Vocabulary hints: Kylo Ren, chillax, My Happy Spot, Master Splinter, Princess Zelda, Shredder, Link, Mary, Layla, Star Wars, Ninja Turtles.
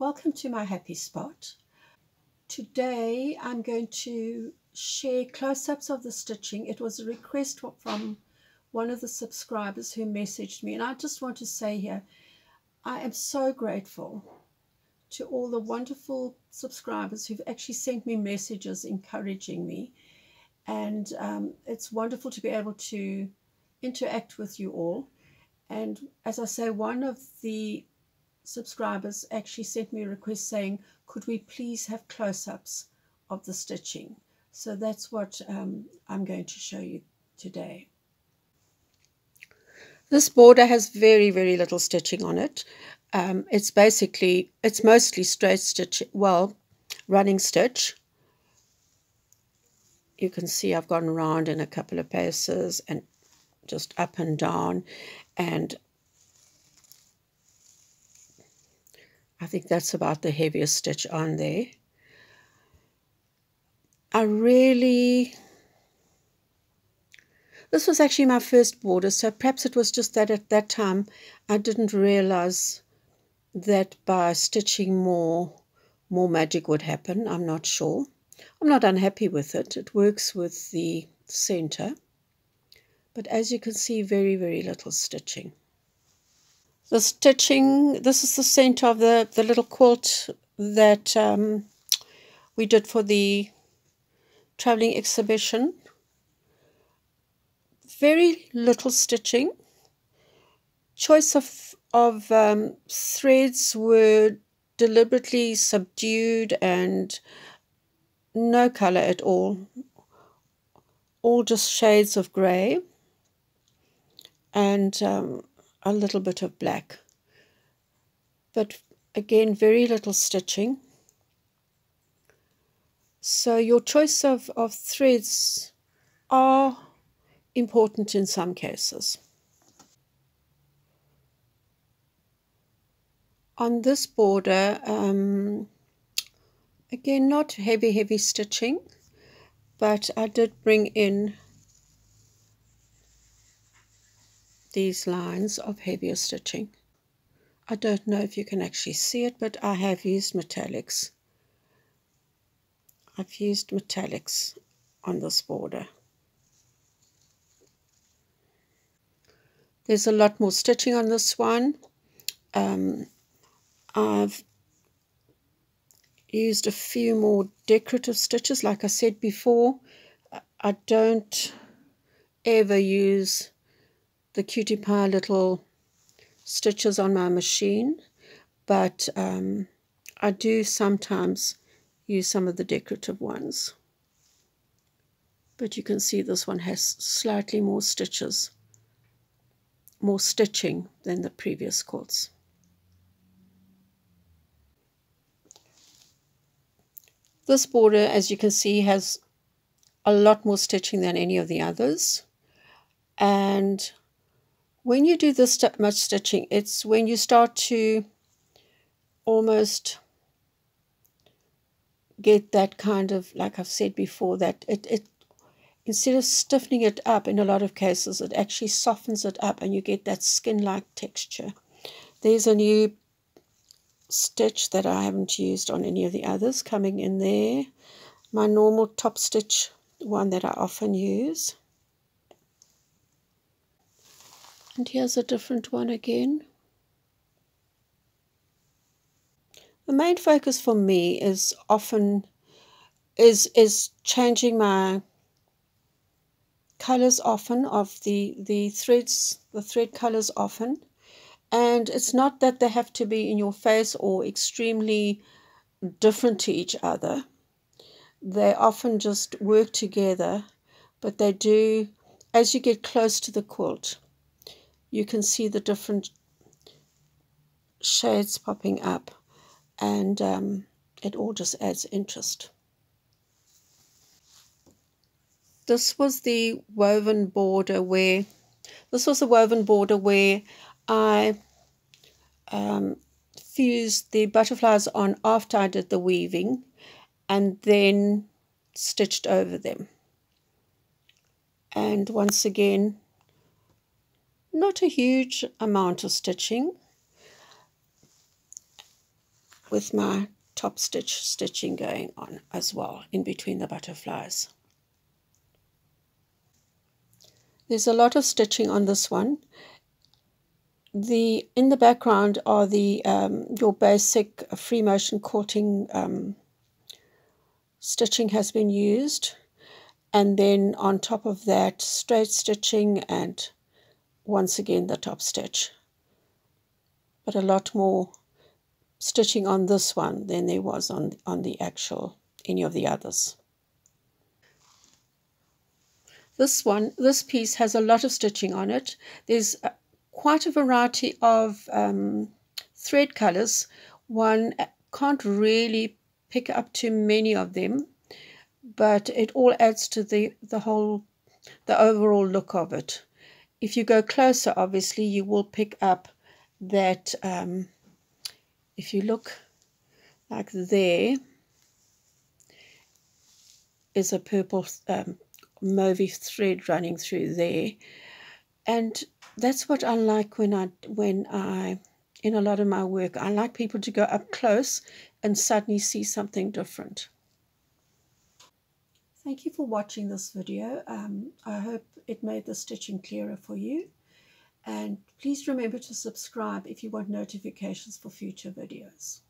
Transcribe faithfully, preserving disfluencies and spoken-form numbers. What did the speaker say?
Welcome to My Happy Spot. Today I'm going to share close-ups of the stitching. It was a request from one of the subscribers who messaged me, and I just want to say here, I am so grateful to all the wonderful subscribers who've actually sent me messages encouraging me, and um, it's wonderful to be able to interact with you all. And as I say, one of the subscribers actually sent me a request saying, could we please have close-ups of the stitching? So that's what um, I'm going to show you today. This border has very very little stitching on it. Um, it's basically it's mostly straight stitch, well, running stitch. You can see I've gone round in a couple of paces and just up and down, and I think that's about the heaviest stitch on there. I really, this was actually my first border, so perhaps it was just that at that time I didn't realize that by stitching more, more magic would happen. I'm not sure. I'm not unhappy with it. It works with the center. But as you can see, very, very little stitching. The stitching, this is the center of the, the little quilt that um, we did for the traveling exhibition. Very little stitching. Choice of, of um, threads were deliberately subdued and no color at all. All just shades of gray and um, a little bit of black, but again very little stitching. So your choice of, of threads are important in some cases. On this border, um, again not heavy heavy stitching, but I did bring in these lines of heavier stitching. I don't know if you can actually see it, but I have used metallics. I've used metallics on this border. There's a lot more stitching on this one. Um, I've used a few more decorative stitches. Like I said before, I don't ever use the Cutie Pie little stitches on my machine, but um, I do sometimes use some of the decorative ones. But you can see this one has slightly more stitches, more stitching than the previous quilts. This border, as you can see, has a lot more stitching than any of the others. And when you do this much stitching, it's when you start to almost get that kind of, like I've said before, that it, it instead of stiffening it up, in a lot of cases, it actually softens it up and you get that skin-like texture. There's a new stitch that I haven't used on any of the others coming in there. My normal top stitch, one that I often use. And here's a different one again. The main focus for me is often is is changing my colors often of the the threads, the thread colors often, and it's not that they have to be in your face or extremely different to each other. They often just work together, but they do, as you get close to the quilt, you can see the different shades popping up, and um, it all just adds interest. This was the woven border where, this was the woven border where I um, fused the butterflies on after I did the weaving, and then stitched over them. And once again, not a huge amount of stitching. with my top stitch stitching going on as well in between the butterflies. There's a lot of stitching on this one. The in the background are the um, your basic free motion quilting um, stitching has been used, and then on top of that straight stitching and once again the top stitch, but a lot more stitching on this one than there was on on the actual any of the others. This one, this piece has a lot of stitching on it. There's a, quite a variety of um, thread colors. One can't really pick up too many of them, but it all adds to the the whole the overall look of it. If you go closer, obviously you will pick up that um, if you look like there is a purple um, mauve thread running through there, and that's what I like when I when I in a lot of my work. I like people to go up close and suddenly see something different. Thank you for watching this video. Um, I hope it made the stitching clearer for you. And please remember to subscribe if you want notifications for future videos.